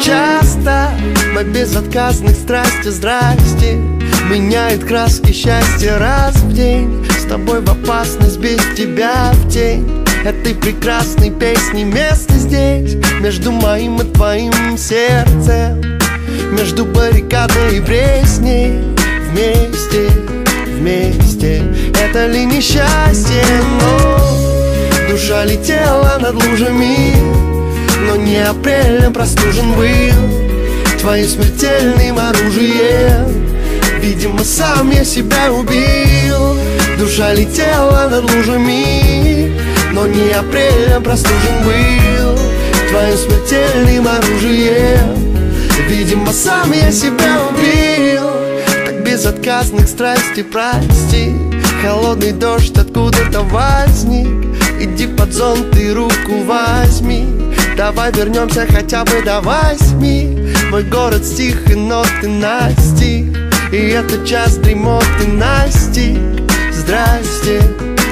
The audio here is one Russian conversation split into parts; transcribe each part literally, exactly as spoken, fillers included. Часто мы безотказных страсти, здрасти. Меняет краски счастья раз в день. С тобой в опасность, без тебя в тень. Этой прекрасной песни место здесь, между моим и твоим сердцем, между баррикадой и Пресней. Вместе, вместе. Это ли не счастье? Но душа летела над лужами, но не апрельным простужен был твоим смертельным оружием. Видимо, сам я себя убил. Душа летела над лужами, но не апрельным простужен был твоим смертельным оружием. Видимо, сам я себя убил. Так безотказных страсти прости. Холодный дождь откуда-то возник. Иди под зонт и руку возьми. Давай вернемся хотя бы до восьми. Мой город стих и ноты настиг. И это час дремоты настиг. Здрасте,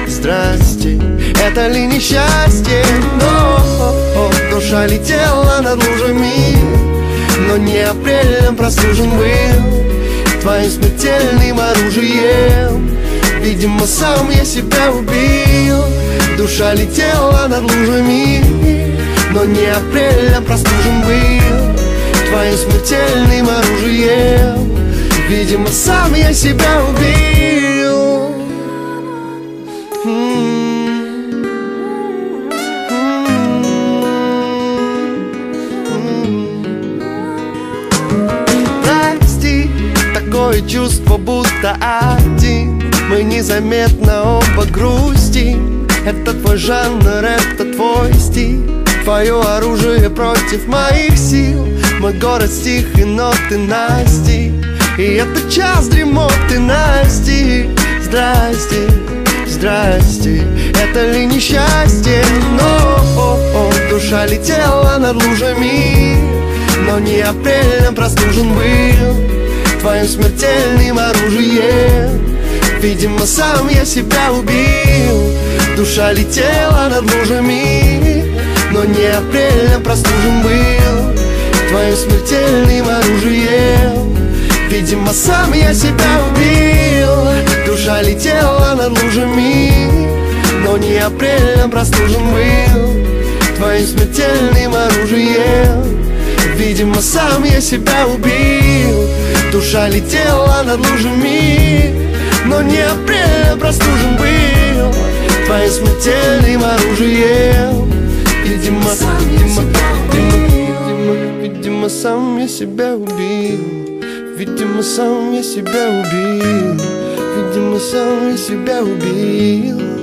здрасте. Это ли не счастье? Но душа летела над лужами, но не апрельным простужен был твоим смертельным оружием. Видимо, сам я себя убил. Душа летела над лужами, но не апрельным простужен был твоим смертельным оружием. Видимо, сам я себя убил. Прости, такое чувство, будто один. Мы незаметно оба грустим. Это твой жанр, это твой стиль. Твое оружие против моих сил. Мой город стих и ноты настиг. И это час дремоты настиг. Здрасте, здрасте. Это ли не счастье? Но душа летела над лужами, но не апрельным простужен был твоим смертельным оружием. Видимо, сам я себя убил. Душа летела над лужами, но не апрельным простужен был твоим смертельным оружием. Видимо, сам я себя убил. Душа летела над лужами, но не апрельным простужен был твоим смертельным оружием. Видимо, сам я себя убил. Душа летела над лужами, но не апрельным простужен был твоим смертельным оружием. Видимо, сам я себя убил. Видимо, сам я себя убил. Видимо, сам я себя убил. Видимо, сам я себя убил.